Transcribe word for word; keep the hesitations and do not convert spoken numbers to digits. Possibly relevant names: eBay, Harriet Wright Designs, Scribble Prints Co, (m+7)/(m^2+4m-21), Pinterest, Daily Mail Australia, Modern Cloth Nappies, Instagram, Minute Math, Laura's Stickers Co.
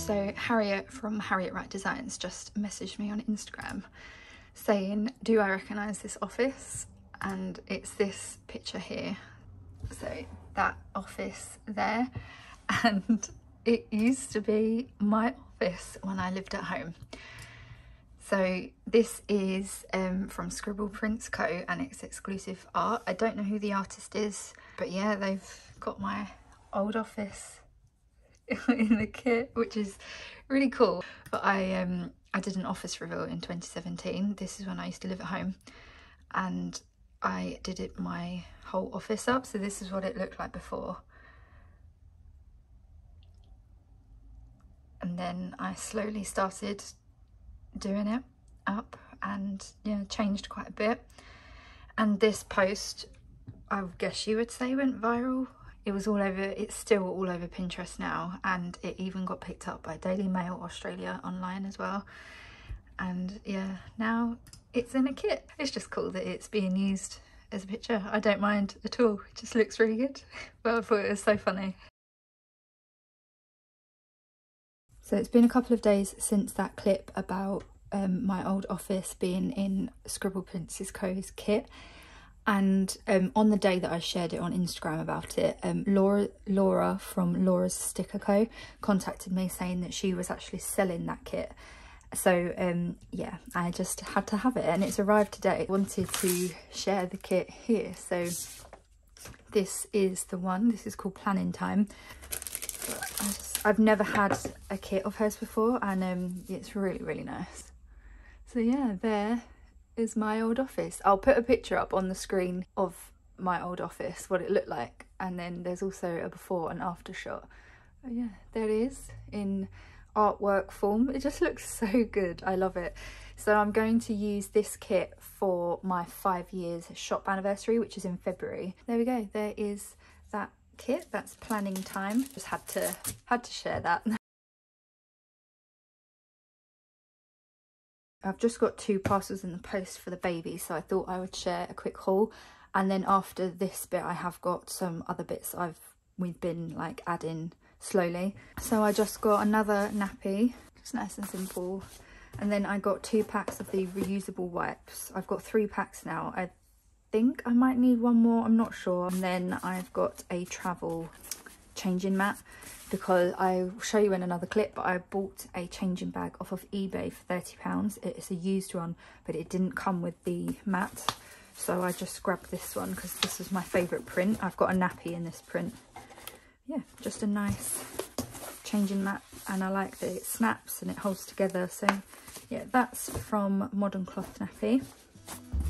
So Harriet from Harriet Wright Designs just messaged me on Instagram saying, do I recognise this office? And it's this picture here. So that office there, and it used to be my office when I lived at home. So this is um, from Scribble Prints Co and it's exclusive art. I don't know who the artist is, but yeah, they've got my old office in the kit, which is really cool. But I um, I did an office reveal in twenty seventeen. This is when I used to live at home, and I did it my whole office up. So this is what it looked like before. And then I slowly started doing it up and, you know, changed quite a bit. And this post, I guess you would say, went viral. It was all over, it's still all over Pinterest now, and it even got picked up by Daily Mail Australia online as well. And yeah, now it's in a kit. It's just cool that it's being used as a picture. I don't mind at all. It just looks really good. But I thought it was so funny. So it's been a couple of days since that clip about um, my old office being in Scribble Prints Co.'s kit. And um, on the day that I shared it on Instagram about it, um, Laura, Laura from Laura's Sticker Co. contacted me saying that she was actually selling that kit. So um, yeah, I just had to have it, and it's arrived today. I wanted to share the kit here. So this is the one. This is called Planning Time. I just, I've never had a kit of hers before, and um, it's really, really nice. So yeah, there is my old office. I'll put a picture up on the screen of my old office, what it looked like, and then there's also a before and after shot. But yeah, there it is in artwork form. It just looks so good. I love it. So I'm going to use this kit for my five years shop anniversary, which is in February. There we go. There is that kit. That's Planning Time. Just had to had to share that. I've just got two parcels in the post for the baby, so I thought I would share a quick haul. And then after this bit, I have got some other bits I've we've been like adding slowly. So I just got another nappy, just nice and simple, and then I got two packs of the reusable wipes. I've got three packs now. I think I might need one more, I'm not sure. And then I've got a travel changing mat, because I'll show you in another clip, but I bought a changing bag off of eBay for thirty pounds. It's a used one, but it didn't come with the mat, so I just grabbed this one because this was my favorite print. I've got a nappy in this print. Yeah, just a nice changing mat, and I like that it snaps and it holds together. So yeah, that's from Modern Cloth Nappy.